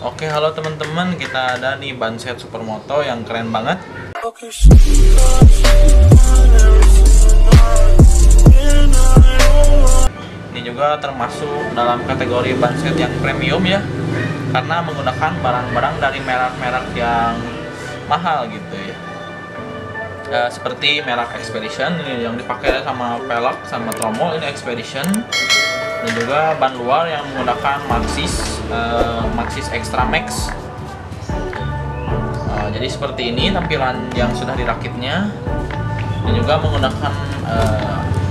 Oke, halo teman-teman, kita ada nih ban set Supermoto yang keren banget. Ini juga termasuk dalam kategori ban set yang premium ya, karena menggunakan barang-barang dari merek-merek yang mahal gitu ya. Seperti merek Expedition yang dipakai sama pelek sama tromol, ini Expedition. Dan juga ban luar yang menggunakan Maxxis, Maxxis Extramaxx. Jadi seperti ini tampilan yang sudah dirakitnya. Dan juga menggunakan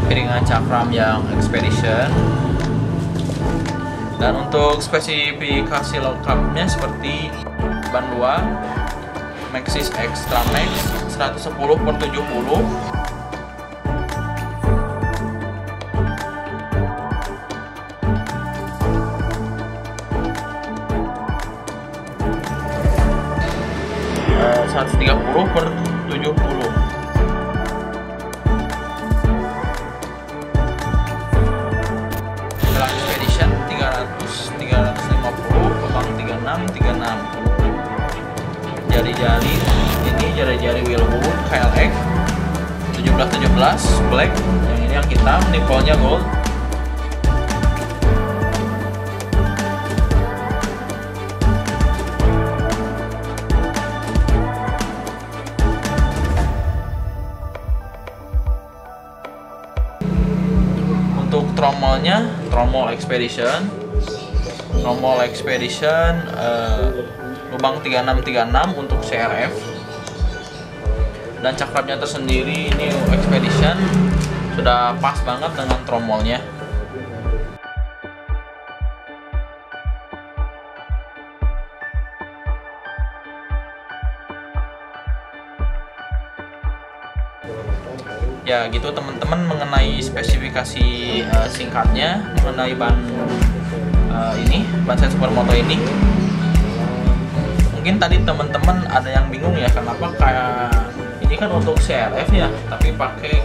piringan cakram yang Expedition. Dan untuk spesifikasi lengkapnya seperti ban luar Maxxis Extramaxx 110/70. Rp 130/70. Setelah Expedition 300, 350, kepang 36, 36. Jari-jari ini jari-jari Wilwood KLX 17, 17 black, yang ini yang hitam, nipolnya gold. Tromolnya tromol Expedition lubang 36 untuk CRF, dan cakramnya tersendiri ini Expedition sudah pas banget dengan tromolnya. Ya gitu teman-teman, mengenai spesifikasi singkatnya mengenai ban ini, ban set Supermoto ini. Mungkin tadi teman-teman ada yang bingung ya, kenapa kayak ini kan untuk CRF ya, tapi pakai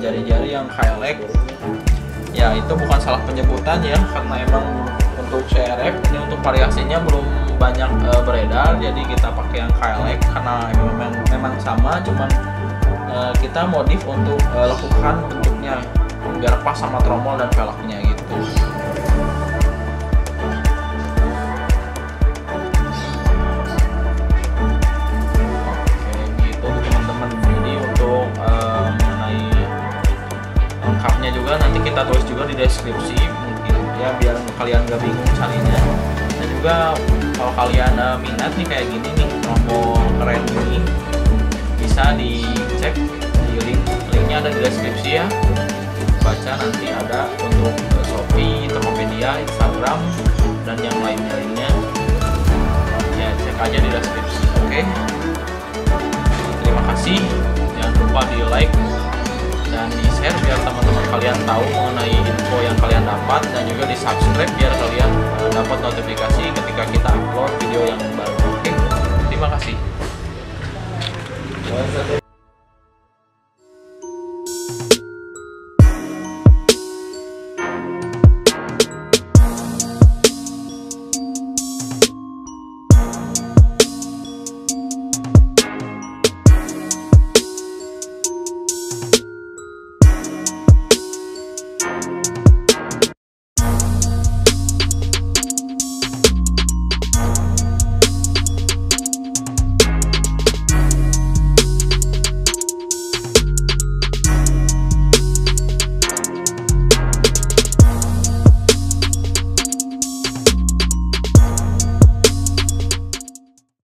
jari-jari yang KLX. Ya itu bukan salah penyebutan ya, karena emang untuk CRF ini untuk variasinya belum banyak beredar, jadi kita pakai yang KLX karena memang sama, cuman kita modif untuk lakukan bentuknya biar pas sama tromol dan velgnya gitu. Oke, gitu teman-teman. Jadi untuk mengenai lengkapnya juga nanti kita tulis juga di deskripsi mungkin ya, biar kalian gak bingung carinya. Dan juga kalau kalian minat nih kayak gini nih tromol keren ini, bisa dicek di linknya ada di deskripsi ya, baca nanti ada untuk Shopee, Tokopedia, Instagram, dan yang lainnya ya, cek aja di deskripsi. Oke, terima kasih, jangan lupa di like dan di share biar teman-teman kalian tahu mengenai info yang kalian dapat, dan juga di subscribe biar kalian dapat notifikasi ketika kita upload video yang baru. Oke, terima kasih.